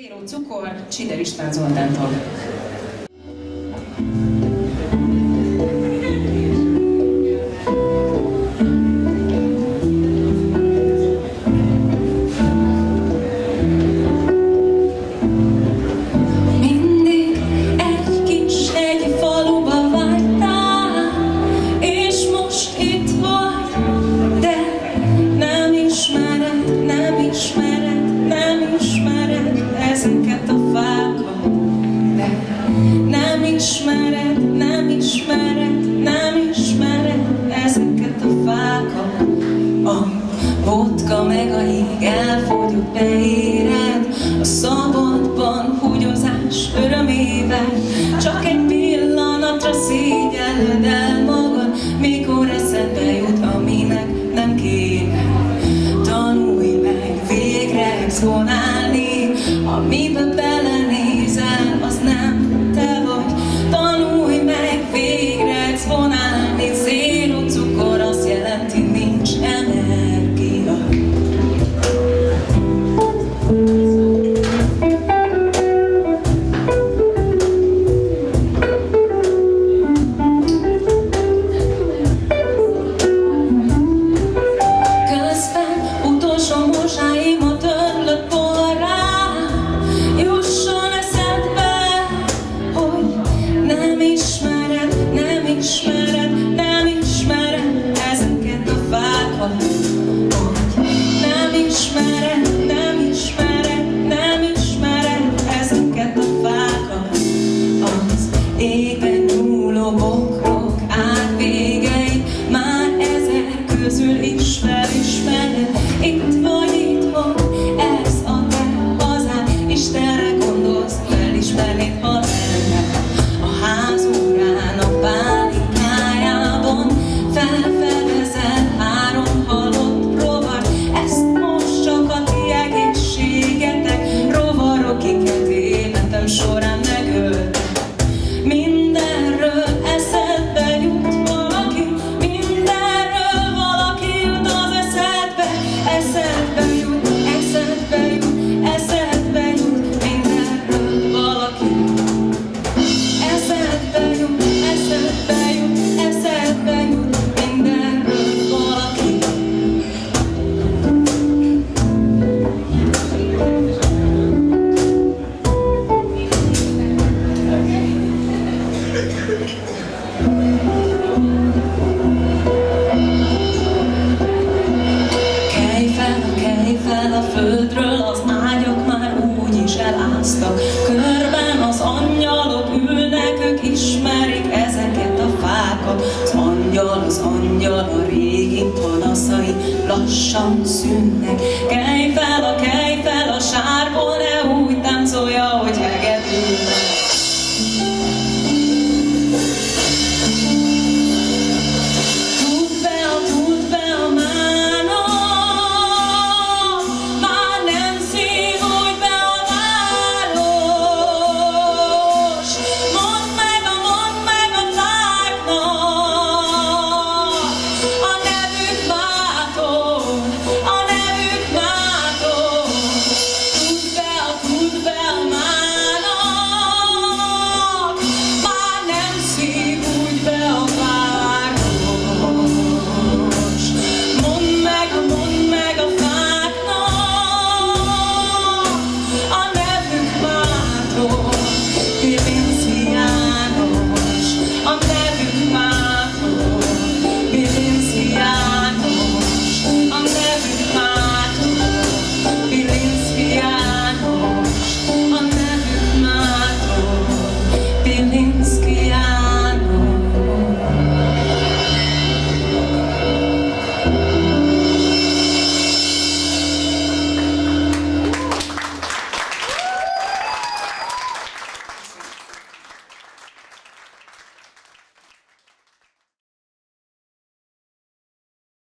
Zéró Cukor, Csider István Zoltántól. Nem ismered ezeket a fákat. A vodka meg a jég elfogyott, beéred a szabadban húgyozás örömével. Csak egy pillanatra szégyelled el magad, mikor eszedbe jut, aminek nem kéne. Tanulj meg végre exponálni, amiben belenézel, az nem te vagy. Tanulj meg végre exponálni, zéró cukor azt jelenti, nincs energia. Közben utolsó mosáimat ömlött porrá, jusson eszedbe, hogy nem ismered ezeket a fákat. Nem ismered ezeket a fákat. Az égben nyúló bokrok átvégei már ezer közül is felismered. Itt vagy itthon, ez a te hazád, Istenre gondolsz, felismernéd, ha lenne. A házórán, a pálikájában felfedezel 3 halott rovar. Ezt most csak a ti egészségetek, rovarokiket életem során megölt. Mindenről eszedbe jut valaki, mindenről valaki jut az eszedbe. Eszedbe jut mindenről valaki. Eszedbe jut mindenről valaki. Kelj fel a földről, az ágyak már úgy is eláztak. Körben az angyalok ülnek, ők ismerik ezeket a fákat. Az angyal a régi panaszai lassan szűnnek.